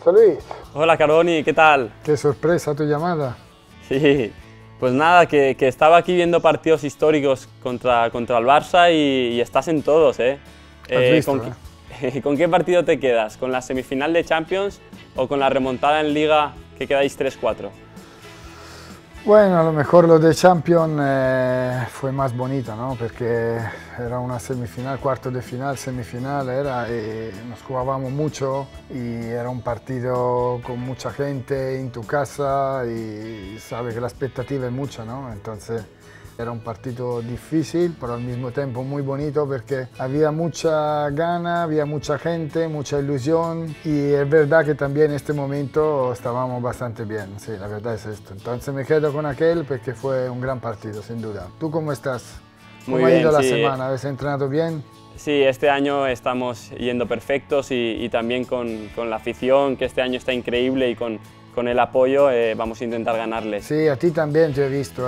José Luis. Hola, Carboni, ¿qué tal? Qué sorpresa tu llamada. Sí, pues nada, que estaba aquí viendo partidos históricos contra el Barça y estás en todos, ¿eh? ¿Con qué partido te quedas? ¿Con la semifinal de Champions o con la remontada en Liga que quedáis 3-4? Bueno, a lo mejor lo de Champions fue más bonita, ¿no? Porque era una semifinal, cuarto de final, semifinal, nos jugábamos mucho y era un partido con mucha gente en tu casa y sabes que la expectativa es mucha, ¿no? Entonces era un partido difícil, pero al mismo tiempo muy bonito porque había mucha gana, había mucha gente, mucha ilusión y es verdad que también en este momento estábamos bastante bien, sí, la verdad es esto. Entonces me quedo con aquel porque fue un gran partido, sin duda. ¿Tú cómo estás? Muy bien, ¿cómo ha ido la semana? ¿Habéis entrenado bien? Sí, este año estamos yendo perfectos y también con la afición, que este año está increíble y con el apoyo vamos a intentar ganarles. Sí, a ti también te he visto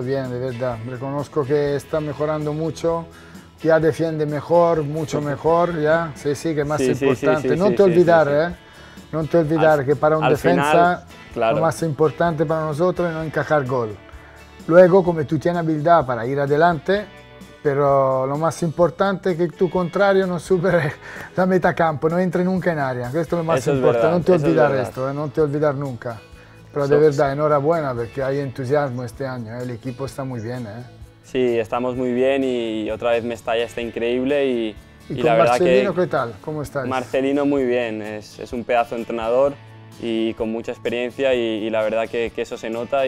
bien, de verdad. Reconozco que está mejorando mucho, ya defiende mejor, mucho mejor, ya. Sí, sí, que más importante. No te olvidar que para un defensa final, claro, lo más importante para nosotros es no encajar gol. Luego, como tú tienes habilidad para ir adelante, pero lo más importante es que tu contrario no supere la metà campo, no entre nunca en área. Esto es lo más importante, no te olvidar esto, no te olvidar nunca. Pero de verdad, enhorabuena porque hay entusiasmo este año, el equipo está muy bien. Sí, estamos muy bien y otra vez Mestalla está increíble. ¿Y con la verdad Marcelino qué tal? ¿Cómo estás? Marcelino muy bien, es un pedazo de entrenador y con mucha experiencia y la verdad que eso se nota.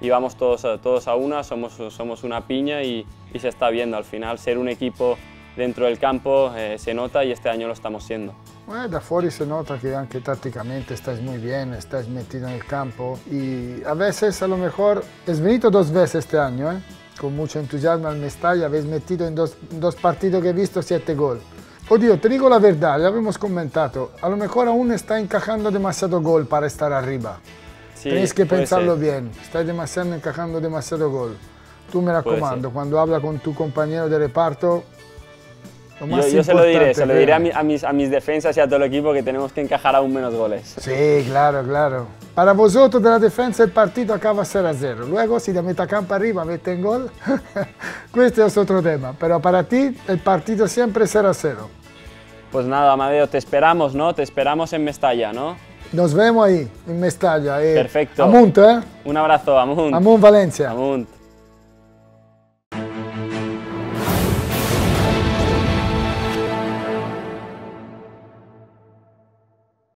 Y vamos todos a una, somos una piña y se está viendo al final. Ser un equipo dentro del campo se nota y este año lo estamos siendo. Bueno, da fuori se nota que anche tácticamente estás muy bien, estás metido en el campo y a veces a lo mejor has venido dos veces este año, con mucho entusiasmo al Mestalla, habéis metido en dos partidos que he visto 7 goles. Oddio, te digo la verdad, ya habíamos comentado, a lo mejor aún está encajando demasiado gol para estar arriba. Sí, tenéis que pensarlo bien, estáis demasiado encajando demasiado gol. Tú me raccomando, cuando habla con tu compañero de reparto, lo más importante. Yo se lo diré a mis defensas y a todo el equipo que tenemos que encajar aún menos goles. Sí, claro, claro. Para vosotros de la defensa el partido acaba 0-0, luego si de metà campo arriba meten gol, este es otro tema, pero para ti el partido siempre 0-0. Pues nada, Amadeo, te esperamos, ¿no? Te esperamos en Mestalla, ¿no? Nos vemos ahí, en Mestalla. Perfecto. Amunt, ¿eh? Un abrazo, Amunt. Amunt, Valencia. Amunt.